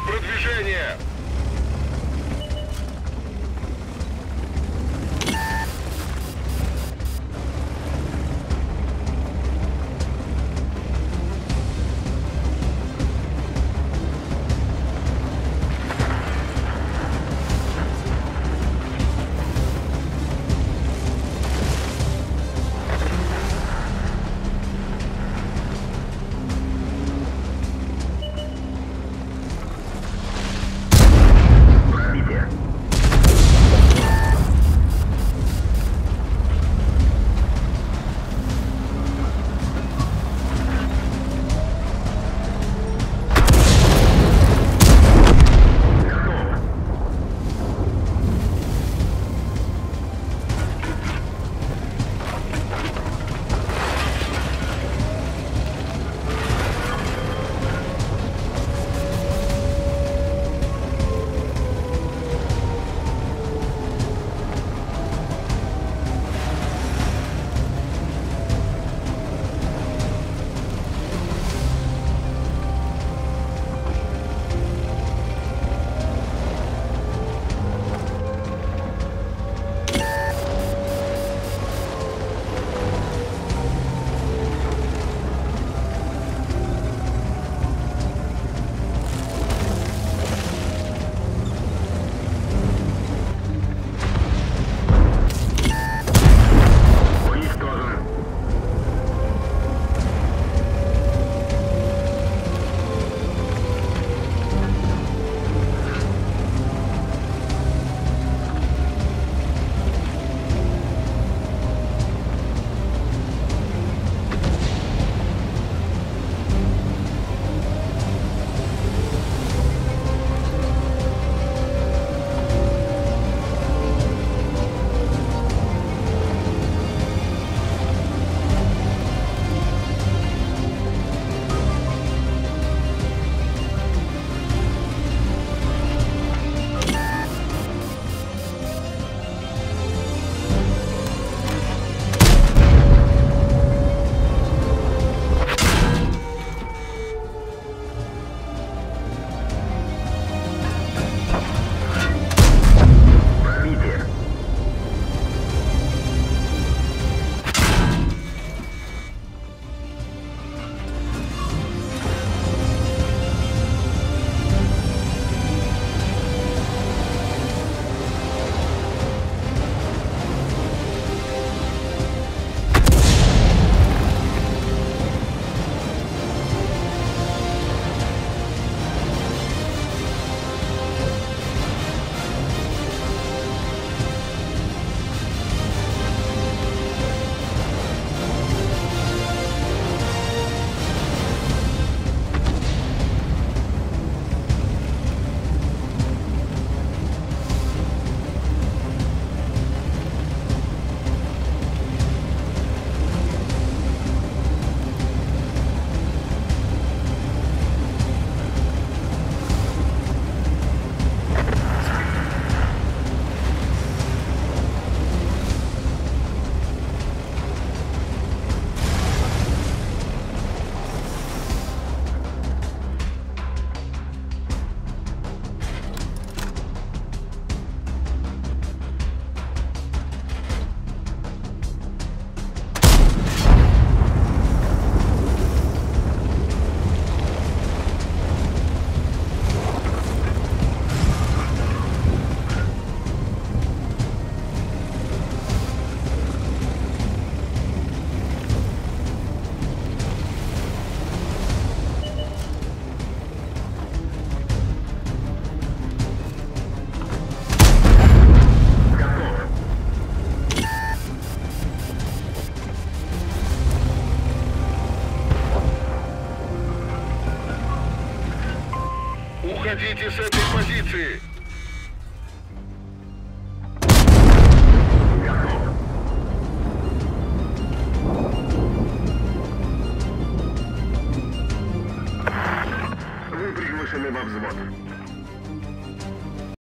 в продвижение! Уходите с этой позиции! Вы приглашены во взвод.